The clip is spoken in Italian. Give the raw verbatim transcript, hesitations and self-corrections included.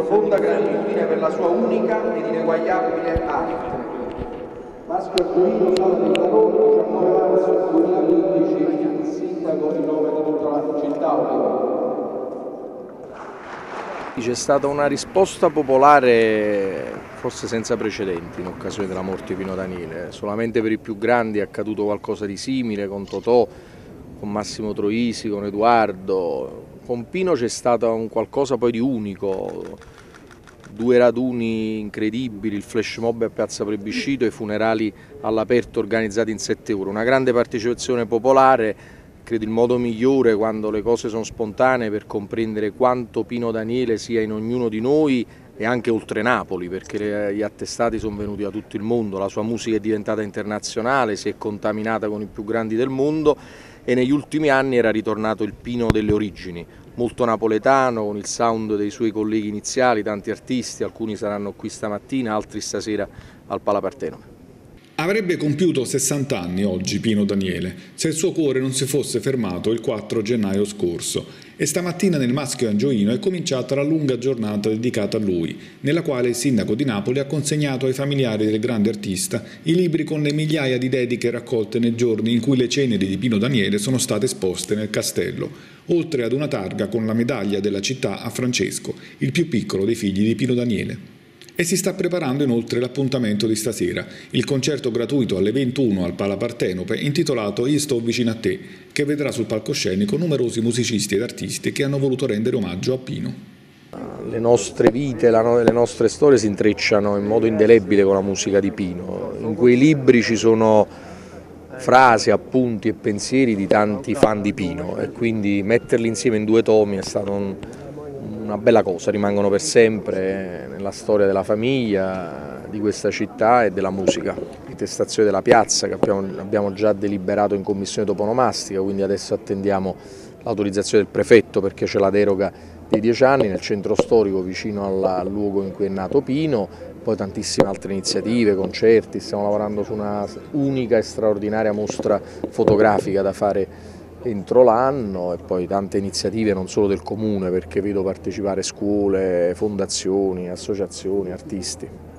profonda gratitudine per la sua unica ed ineguagliabile arte. Maschio Angioino, sala di lavoro, diciannove marzo duemilaquindici, sindaco di nome di tutta la città. C'è stata una risposta popolare forse senza precedenti in occasione della morte di Pino Daniele. Solamente per i più grandi è accaduto qualcosa di simile con Totò, con Massimo Troisi, con Edoardo. Con Pino c'è stato un qualcosa poi di unico, due raduni incredibili, il flash mob a Piazza Plebiscito e i funerali all'aperto organizzati in sette ore. Una grande partecipazione popolare. Credo il modo migliore quando le cose sono spontanee per comprendere quanto Pino Daniele sia in ognuno di noi e anche oltre Napoli, perché gli attestati sono venuti da tutto il mondo, la sua musica è diventata internazionale, si è contaminata con i più grandi del mondo e negli ultimi anni era ritornato il Pino delle origini, molto napoletano, con il sound dei suoi colleghi iniziali, tanti artisti, alcuni saranno qui stamattina, altri stasera al Palapartenope. Avrebbe compiuto sessanta anni oggi Pino Daniele, se il suo cuore non si fosse fermato il quattro gennaio scorso. E stamattina nel Maschio Angioino è cominciata la lunga giornata dedicata a lui, nella quale il sindaco di Napoli ha consegnato ai familiari del grande artista i libri con le migliaia di dediche raccolte nei giorni in cui le ceneri di Pino Daniele sono state esposte nel castello, oltre ad una targa con la medaglia della città a Francesco, il più piccolo dei figli di Pino Daniele. E si sta preparando inoltre l'appuntamento di stasera, il concerto gratuito alle ventuno al Palapartenope intitolato Io sto vicino a te, che vedrà sul palcoscenico numerosi musicisti ed artisti che hanno voluto rendere omaggio a Pino. Le nostre vite, la, le nostre storie si intrecciano in modo indelebile con la musica di Pino. In quei libri ci sono frasi, appunti e pensieri di tanti fan di Pino e quindi metterli insieme in due tomi è stato un... una bella cosa, rimangono per sempre nella storia della famiglia, di questa città e della musica. Intestazione della piazza che abbiamo già deliberato in commissione toponomastica, quindi adesso attendiamo l'autorizzazione del prefetto perché c'è la deroga di dieci anni nel centro storico vicino al luogo in cui è nato Pino, poi tantissime altre iniziative, concerti, stiamo lavorando su una unica e straordinaria mostra fotografica da fare entro l'anno e poi tante iniziative non solo del comune perché vedo partecipare scuole, fondazioni, associazioni, artisti.